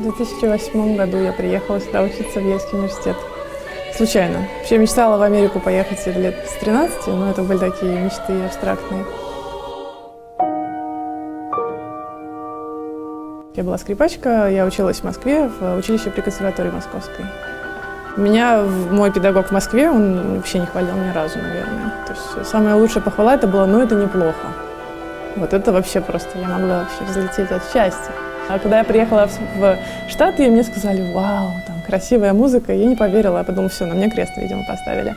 В 2008 году я приехала сюда учиться в Йельский университет. Случайно. Вообще мечтала в Америку поехать лет с 13, но это были такие мечты абстрактные. Я была скрипачка, я училась в Москве, в училище при консерватории московской. Меня мой педагог в Москве, он вообще не хвалил ни разу, наверное. То есть самая лучшая похвала это была «ну это неплохо». Вот это вообще просто, я могла вообще взлететь от счастья. А когда я приехала в Штаты, мне сказали, вау, там красивая музыка, я не поверила, я подумала, все, на мне крест, видимо, поставили.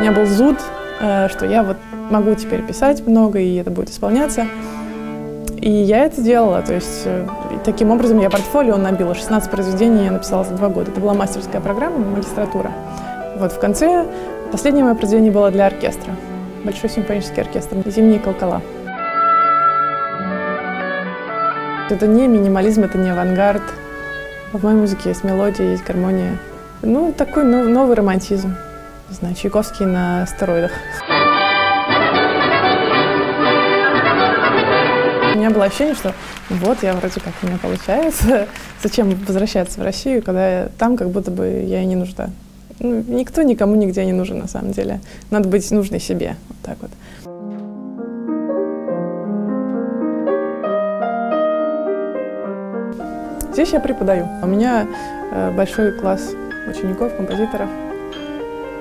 У меня был зуд, что я вот могу теперь писать много, и это будет исполняться. И я это сделала, то есть таким образом я портфолио набила, 16 произведений я написала за 2 года. Это была мастерская программа, магистратура. Вот в конце последнее мое произведение было для оркестра, большой симфонический оркестр, «Зимние колокола». Это не минимализм, это не авангард. В моей музыке есть мелодия, есть гармония. Ну, такой новый романтизм. Не знаю, Чайковский на стероидах. У меня было ощущение, что вот, я вроде как у меня получается. Зачем возвращаться в Россию, когда там как будто бы я и не нужна. Ну, никто никому нигде не нужен, на самом деле. Надо быть нужной себе. Вот так вот. Здесь я преподаю. У меня большой класс учеников, композиторов.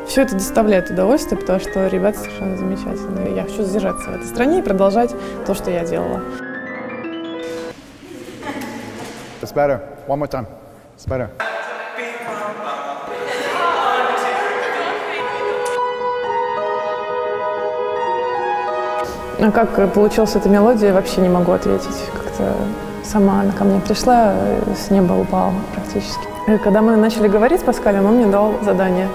Все это доставляет удовольствие, потому что ребята совершенно замечательные. Я хочу задержаться в этой стране и продолжать то, что я делала. It's better. One more time. It's better. А как получилась эта мелодия, вообще не могу ответить. Как-то сама она ко мне пришла, с неба упала практически. И когда мы начали говорить с Паскалем, он мне дал задание.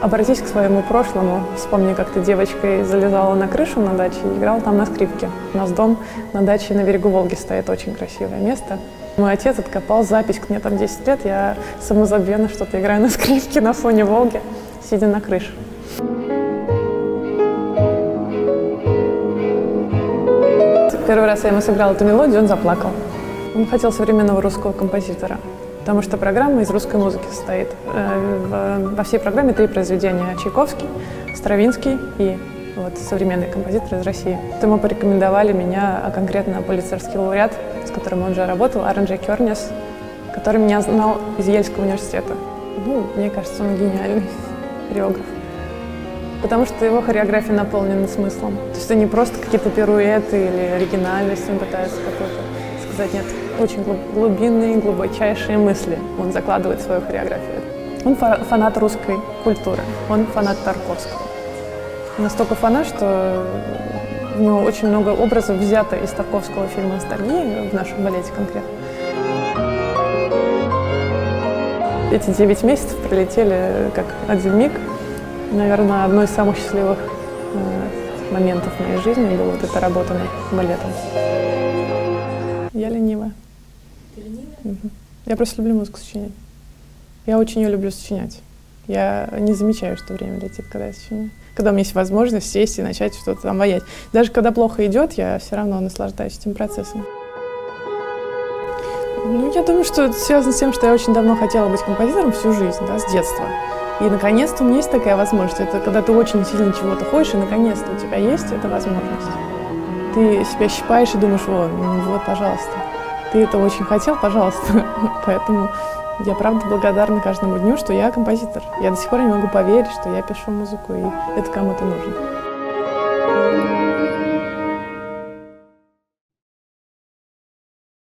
Обратись к своему прошлому, вспомни, как ты девочкой залезала на крышу на даче и играла там на скрипке. У нас дом на даче на берегу Волги стоит, очень красивое место. Мой отец откопал запись, мне там 10 лет, я самозабвенно что-то играю на скрипке на фоне Волги, сидя на крыше. Первый раз я ему сыграла эту мелодию, он заплакал. Он хотел современного русского композитора, потому что программа из русской музыки состоит. Во всей программе 3 произведения: Чайковский, Стравинский и вот современный композитор из России. Ему порекомендовали меня, а конкретно пулитцеровский лауреат, с которым он уже работал, Аарон Джей Кернис, который меня знал из Йельского университета. Ну, мне кажется, он гениальный хореограф. Потому что его хореография наполнена смыслом. То есть это не просто какие-то пируэты или оригинальность, он пытается какую-то сказать. Нет, очень глубинные, глубочайшие мысли он закладывает в свою хореографию. Он фанат русской культуры, он фанат Тарковского. Настолько фанат, что у него очень много образов взято из Тарковского фильма «Ностальгия», в нашем балете конкретно. Эти 9 месяцев пролетели как один миг. Наверное, одно из самых счастливых моментов в моей жизни была вот эта работа над балетом. Я ленивая. Ты ленивая? Угу. Я просто люблю музыку сочинять. Я очень ее люблю сочинять. Я не замечаю, что время летит, когда я сочиняю. Когда у меня есть возможность сесть и начать что-то там ваять. Даже когда плохо идет, я все равно наслаждаюсь этим процессом. Ну, я думаю, что это связано с тем, что я очень давно хотела быть композитором всю жизнь, да, с детства. И наконец-то у меня есть такая возможность. Это когда ты очень сильно чего-то хочешь, и наконец-то у тебя есть эта возможность. Ты себя щипаешь и думаешь, о, ну вот, пожалуйста. Ты это очень хотел, пожалуйста. Поэтому я правда благодарна каждому дню, что я композитор. Я до сих пор не могу поверить, что я пишу музыку, и это кому-то нужно.